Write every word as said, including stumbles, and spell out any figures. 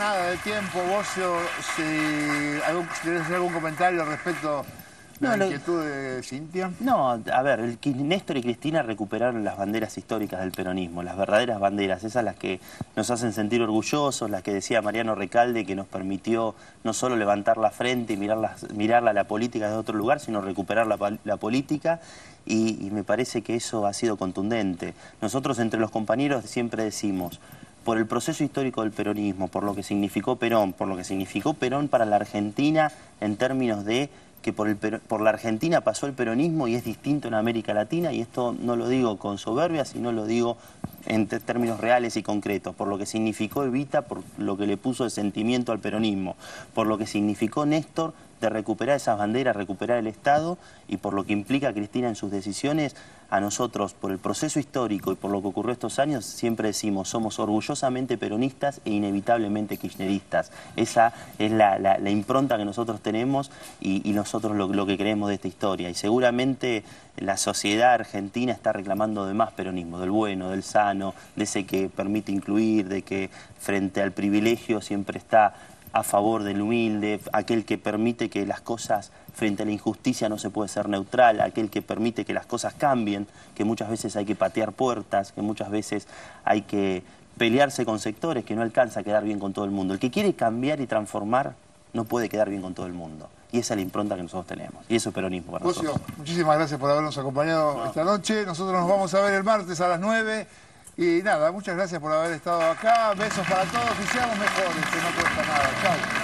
nada de tiempo, Bocio, si algún, ¿tienes algún comentario respecto a la no, inquietud lo... de Cintia? No, a ver, el, Néstor y Cristina recuperaron las banderas históricas del peronismo, las verdaderas banderas, esas las que nos hacen sentir orgullosos, las que decía Mariano Recalde, que nos permitió no solo levantar la frente y mirarla, mirarla la política desde otro lugar, sino recuperar la, la política. Y, y me parece que eso ha sido contundente. Nosotros entre los compañeros siempre decimos, por el proceso histórico del peronismo, por lo que significó Perón, por lo que significó Perón para la Argentina en términos de que por, el, por la Argentina pasó el peronismo y es distinto en América Latina, y esto no lo digo con soberbia, sino lo digo en términos reales y concretos, por lo que significó Evita, por lo que le puso de sentimiento al peronismo, por lo que significó Néstor de recuperar esas banderas, recuperar el Estado, y por lo que implica Cristina en sus decisiones. A nosotros, por el proceso histórico y por lo que ocurrió estos años, siempre decimos, somos orgullosamente peronistas e inevitablemente kirchneristas. Esa es la, la, la impronta que nosotros tenemos y, y nosotros lo, lo que creemos de esta historia. Y seguramente la sociedad argentina está reclamando de más peronismo, del bueno, del sano, de ese que permite incluir, de que frente al privilegio siempre está a favor del humilde, aquel que permite que las cosas, frente a la injusticia no se puede ser neutral, aquel que permite que las cosas cambien, que muchas veces hay que patear puertas, que muchas veces hay que pelearse con sectores, que no alcanza a quedar bien con todo el mundo. El que quiere cambiar y transformar no puede quedar bien con todo el mundo. Y esa es la impronta que nosotros tenemos. Y eso es peronismo para Bocio, nosotros. Muchísimas gracias por habernos acompañado no. esta noche. Nosotros nos vamos a ver el martes a las nueve. Y nada, muchas gracias por haber estado acá. Besos para todos y seamos mejores, que no cuesta nada. Chao.